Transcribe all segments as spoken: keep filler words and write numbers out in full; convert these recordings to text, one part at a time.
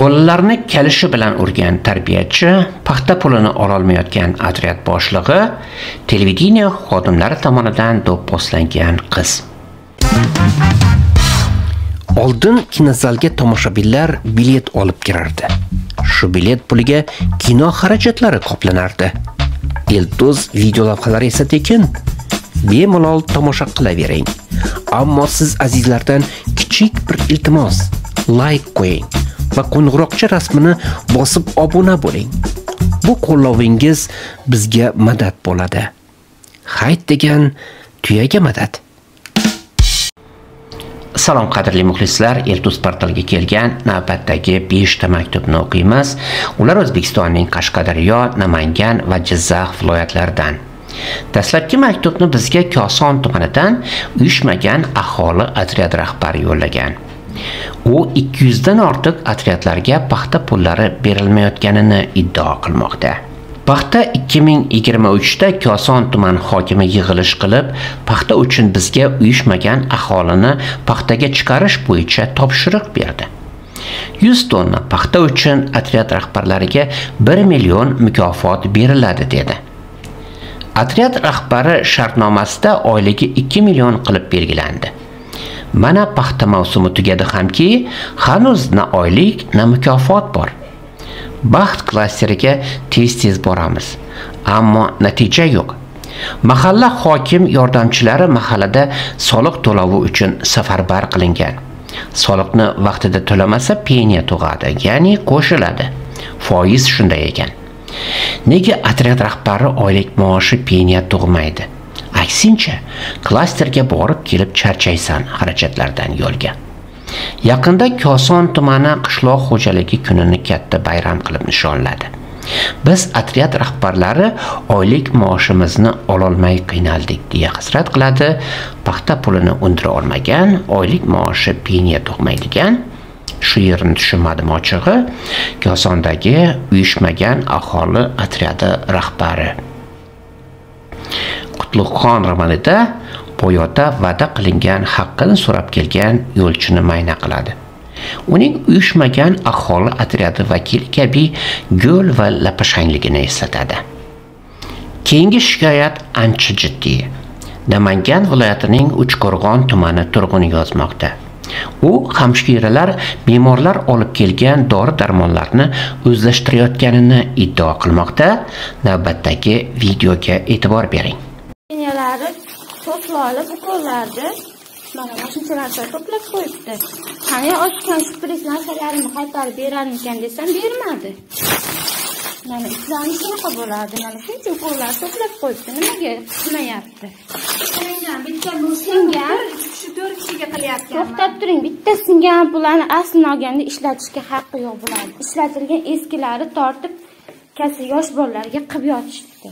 Bolalarni kelishi bilan urgan tarbiyachi, paxta pulini ololmayotgan otryad boshlig'i, televideniya xodimlari tomonidan do'pposlangan qiz. Oldin kinozalga tomoshabinlar bilet olib kirardi. Shu bilet puliga kino xarajatlari qoplanardi. Eltuz videolavhalari esa tekin. Bemalol tomosha qilavering. Ammo siz azizlardan kichik bir iltimos, like qo'ying va qo'ng'iroqcha rasmini bosib obuna bo'ling. Bu qo'llavingiz bizga madad bo'ladi. Hayt degan tuyaga madad. Salom qadrli muxlislar, Eltuz portaliga kelgan navbatdagi besh ta maktubni o'qiymiz. Ular O'zbekistonning Qashqadaryo, Namangan va Jizzax viloyatlaridan. Dastlabki maktubni bizga Qoson tumanidan uyushmagan aholi otryad rahbari yo'llagan. U ikki yuz dan ortiq otryadlarga paxta pullari berilmayotganini iddao qilmoqda. Paxta ikki ming yigirma uch da Qoson tuman hokimi yig'ilish qilib, paxta uchun bizga uyushmagan aholini paxtaga chiqarish bo'yicha topshiriq berdi. yuz tonna paxta uchun otryad rahbarlariga bir million mukofot beriladi dedi. Otryad rahbari shartnomasida oyligi ikki million qilib belgilandi. Mana paxta mavsumi tugadi hamki, hanuz na oylik, na mukofot bor. Baxt klasteriga tez-tez boramiz, ammo natija yo'q. Mahalla hokim yordamchilari mahallada soliq to'lovi uchun safarbar qilingan. Soliqni vaqtida to'lamasa penya tug'adi, ya'ni qo'shiladi. Foiz shunday ekan. Nega otryad rahbari oylik maoshi penya tug'maydi? Aksincha, klasterga borib kelib charchaysan xarajatlardan yo'lga. Yaqinda Qoson tumani qishloq xo'jaligi kunini katta bayram qilib nishonladi. Biz otryad rahbarlari oylik maoshimizni ololmay qiynaldik deya hasrat qiladi. Paxta pulini undira olmagan, oylik maoshi penya tug'maydigan. Shu yerni tushunmadim ochig'i. Qosondagi uyushmagan aholi otryadi rahbari Qutlug'xon romanida boyota va'da qilingan haqqini so'rab kelgan yo'lchini mayna qiladi. Uning uyushmagan aholi otryadi vakil kabi go'l va lapashangligini eslatadi. Keyingi shikoyat ancha jiddiy. Namangan viloyatining Uchko'rg'on tumani turg'uni yozmoqda. U hamshiralar bemorlar olib kelgan dori-darmonlarni o'zlashtirayotganini iddao qilmoqda. Navbatdagi videoga e'tibor bering. To'plolib ukollardi. Mana shuncha narsa to'plab qo'yibdi. Qani ochgan sprit narsalarimni qaytarib berarmikan desam, bermadi. Mana islami shunaqa bo'ladi. Mana shuncha ukollar to'plab qo'yibdi. Nimaga qilmayapti? Singan bitta singan to'rt kishiga qilyapti. To'xtab turing. Bitta singan bularni aslini olganda ishlatishga haqqi yo'q bo'ladi. Ishlatilgan eskilari tortib kasal yosh bolalarga qilib yotishdi.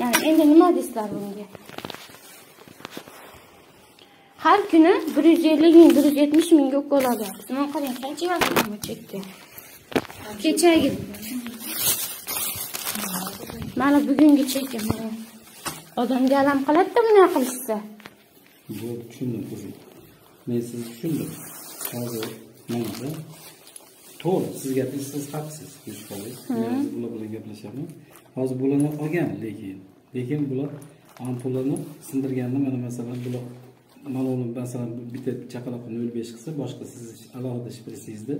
Mana endi nima deysizlar bunga? Har kuni bir yuz ellik ming, bir yuz yetmish ming ukol oladi. Nima qarang, qancha vaqtni chekdi. Kechagi. Mana bugungi chekim. Odamga alam qiladi buni qilsa. Bu tushundim o'zim. Men sizni tushundim. Hozir menga to'g'ri siz gapingiz haqsiz, kechqolay. Men bular bilan gaplashaman. Hozir bularni olgan, lekin lekin bular ampulani sindirganini mana masalan bular Malolun ben sana bitti çakalakı nol besh kısa, başka siz alanında şifresizdi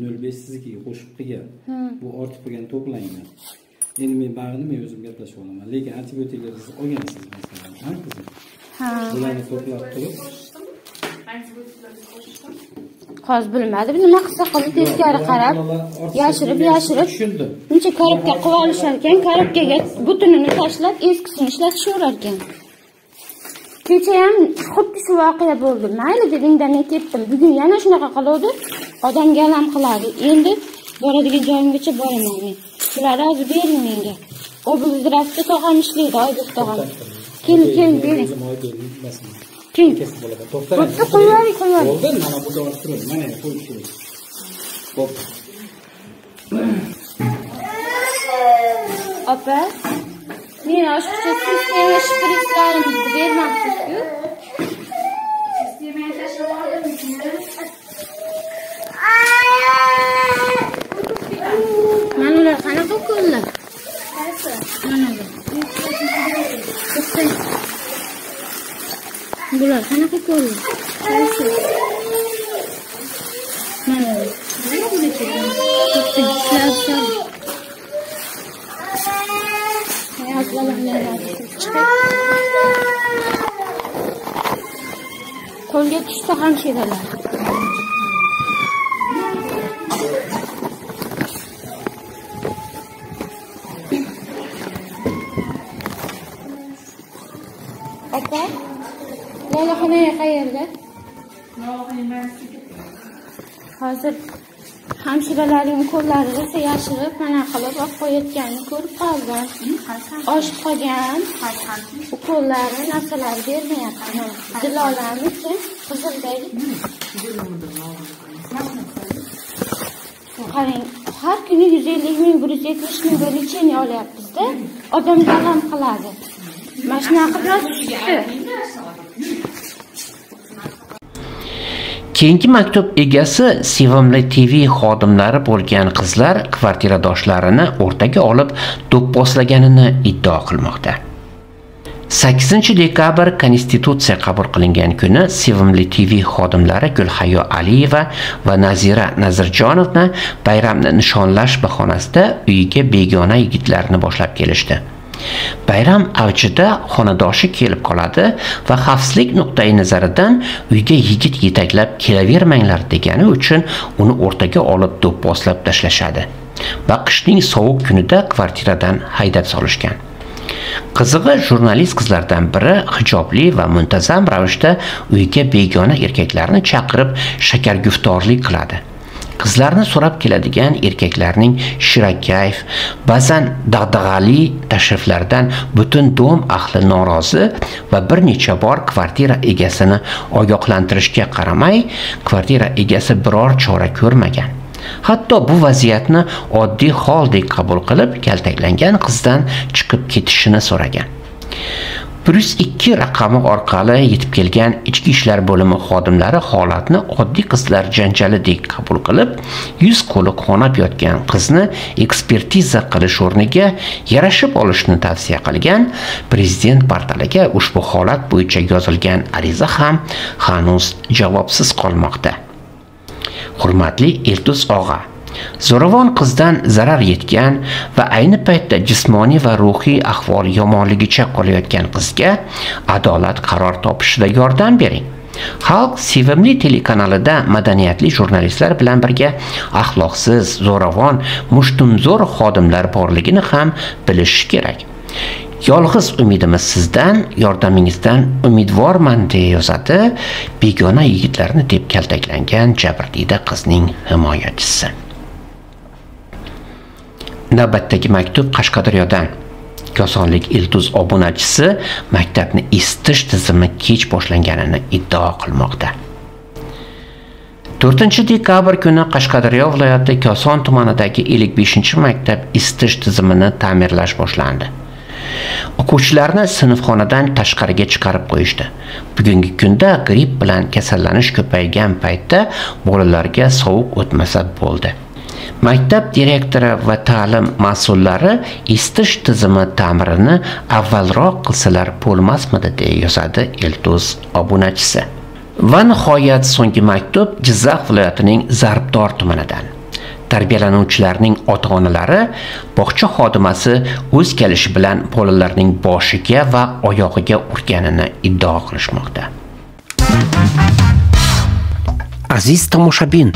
nol besh sizdeki hoşup kıya. Bu artık bugün toplayın. Yani ben bağırdım ya özüm yaklaşık olma. Lekin antibiyotikler siz o genel siz mesela. Hangi kızım? Haa. Bunlarla toplak tulup. Koz bilmedi. Bir nima kısa kalı tezgari karab. Yaşırıp yaşırıp. Bunca karabga kovalışarken, karabga get butununu taşlat, eskisini işlat şuurarken. Kecha ham xuddi shu voqea bo'ldi. Mayli dedingdan ketdim. Bugun yana shunaqa qiladi. Odamga alam qiladi. Endi boradigan joyimgacha boraman men. Sizlar hozir bering menga. Obuzdravda tog'am ishlaydi, Oybek tog'am. Kel, kel bering. Kim kesib bo'ladi? To'xtaring. Xuddi qo'ylaring, qo'ylaring. Bo'ldi, mana bu dori turadi. Mana qo'yib keling. Xo'p. Opa. Men oshqocha siz menga shpritlaringizni bermabsiz-ku. Siz menga tashlab oldingiz. Bunda. Bular qanaqa ko'rdi? Mana. Mana bunday ketgan. To'xtanglar. Hayot bolalarni chiqib. Qo'lga tushsa ham sheralar. Aka Lolaxonaya qayerda? Lolaxonamiz. Hozir hamshiralaring qo'llarini yashirib, mana qilib olib qo'yayotganini ko'rib qoldim. Oshib qolgan, qo'llari narsalar bermayapti. Dilolani sen qizildagi. Qarang, har kuni yuz ellik ming, bir yuz yetmish ming bo'lishini olyapmiz-da. Odam davom qiladi. Mashina qilib tushdi. Keyingi maktub egasi sevimli T V xodimlari bo'lgan qizlar kvartiradoshlarini o'rtaga olib do'pposlaganini iddao qilmoqda. sakkizinchi dekabr Konstitutsiya qabul qilingan kuni sevimli T V xodimlari Gulhayyo Aliyeva va Nazira Nazirjonovna bayramni nishonlash bahonasida uyiga begona yigitlarni boshlab kelishdi. Bayram avjida xonadoshi kelib qoladi va xavfsizlik nuqtai nazaridan uyga yigit yetaklab kelavermanglar degani uchun uni o'rtaga olib do'pposlab tashlashadi va qishning sovuq kunida kvartiradan haydab solishgan. Qizig'i, jurnalist qizlardan biri hijobli va muntazam ravishda uyga begona erkaklarni chaqirib shakarguftorlik qiladi. Qizlarni so'rab keladigan erkaklarning shirakayf, ba'zan dag'dag'ali tashriflardan butun dom ahli norozi va bir necha bor kvartira egasini ogohlantirishga qaramay, kvartira egasi biror chora ko'rmagan. Hatto bu vaziyatni oddiy holdek qabul qilib, kaltaklangan qizdan chiqib ketishini so'ragan. bir yuz ikki raqami orqali yetib kelgan ichki ishlar bo'limi xodimlari holatni oddiy qizlar janjalidek qabul qilib, yuz qo'li qonab yotgan qizni ekspertiza qilish o'rniga yarashib olishni tavsiya qilgan. Prezident portaliga ushbu holat bo'yicha yozilgan ariza ham hanuz javobsiz qolmoqda. Hurmatli Eltuz og'a, zo'ravon qizdan zarar yetgan va ayni paytda jismoniy va ruhiy ahvol yomonligicha qolayotgan qizga adolat qaror topishida yordam bering. Xalq sevimli telekanalida madaniyatli jurnalistlar bilan birga axloqsiz, zo'ravon, mushtumzo'r xodimlar borligini ham bilish kerak. Yolg'iz umidimiz sizdan, yordamingizdan umidvorman, deya yozadi begona yigitlarni deb kaltaklangan jabrdiyda qizning himoyachisi. Navbatdagi maktub Qashqadaryodan. Qosonlik Eltuz obunachisi maktabni isitish tizimi kech boshlanganini iddao qilmoqda. to'rtinchi dekabr kuni Qashqadaryo viloyati Qoson tumanidagi ellik beshinchi maktab isitish tizimini ta'mirlash boshlandi. O'quvchilarni sinfxonadan tashqariga chiqarib qo'yishdi. Bugungi kunda gripp bilan kasallanish ko'paygan paytda bolalarga sovuq o'tmasa bo'ldi. Maktab direktori va ta'lim mas'ullari isitish tizimi ta'mirini avvalroq qilsalar bo'lmasmidi, deya yozadi Eltuz obunachisi. Va nihoyat so'nggi maktub Jizzax viloyatining Zarbdor tumanidan. Tarbiyalanuvchilarning ota-onalari bog'cha xodimasi o'z kelishi bilan bolalarning boshiga va oyog'iga urganini iddao qilishmoqda. Aziz tomoshabin,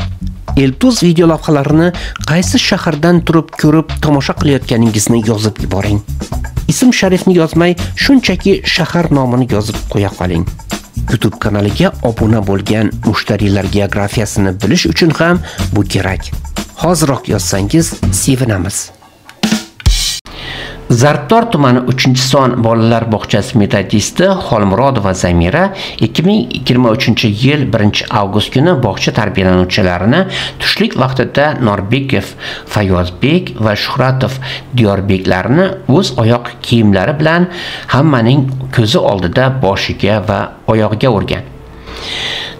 Eltuz videolavhalarini qaysi shahardan turib ko'rib tomosha qilayotganingizni yozib yuboring. Ism-sharifni yozmay, shunchaki shahar nomini yozib qo'ya qoling. YouTube kanaliga obuna bo'lgan mushtariylar geografiyasini bilish uchun ham bu kerak. Hoziroq yozsangiz sevinamiz. Zarbdor tumani uchinchi son bolalar bog'chasi metodisti Xolmorodova Zamira ikki ming yigirma uchinchi yil birinchi avgust kuni bog'cha tarbiyalanuvchilarini tushlik vaqtida Norbiyev Fayozbek va Shukhratov Diyorbeklarni o'z oyoq kiyimlari bilan hammaning ko'zi oldida boshiga va oyog'iga urgan.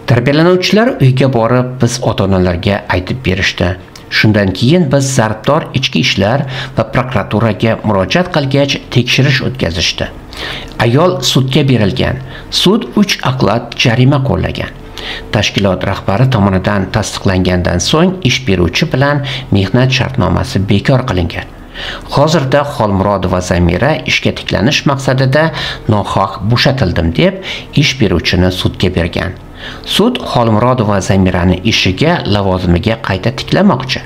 Tarbiyalanuvchilar uyga borib, biz ota-onalarga aytib berishdi. Shundan keyin biz Zarbdor ichki ishlar va prokuraturaga murojaat qilgach tekshirish o'tkazishdi. Ayol sudga berilgan. Sud uch aqlat jarima qo'llagan. Tashkilot rahbari tomonidan tasdiqlangandan so'ng ish beruvchi bilan mehnat shartnomasi bekor qilingan. Hozirda Xolmorodova Zamira ishga tiklanish maqsadida nohaq bo'shatildim deb ish beruvchini sudga bergan. Sud Xolmorodova Zamirani ishiga, lavozimiga qayta tiklamoqchi.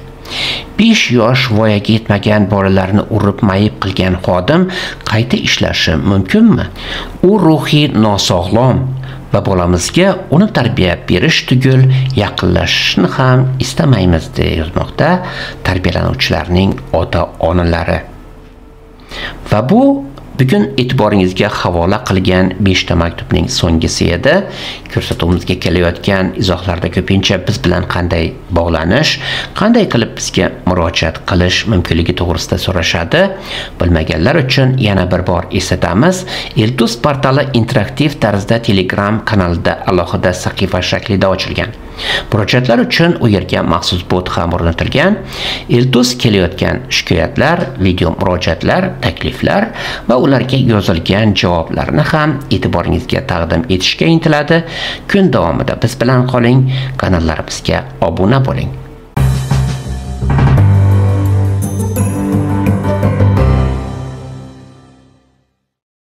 besh yosh voyaga yetmagan bolalarni urib mayib qilgan xodim qayta ishlashi mumkinmi? U ruhiy nosog'lom va bolamizga uni tarbiya berish tugul yaqinlashishni ham istamaymiz, deb yozmoqda tarbiyalanuvchilarning ota-onalari. Va bu bugun e'tiboringizga havola qilgan beshta maktubning so'nggisi edi. Ko'rsatuvimizga kelayotgan izohlarda ko'pincha biz bilan qanday bog'lanish, qanday qilib bizga murojaat qilish mumkinligi to'g'risida so'rashadi. Bilmaganlar uchun yana bir bor eslatamiz. Eltuz portali interaktiv tarzda Telegram kanalida alohida sahifa shaklida ochilgan. Murojaatlar uchun u yerga maxsus bot ham o'rnatilgan. Eltuz kelayotgan shikoyatlar, video murojaatlar, takliflar va ularga yozilgan javoblarni ham e'tiboringizga taqdim etishga intiladi. Kun davomida biz bilan qoling, kanallarimizga obuna bo'ling.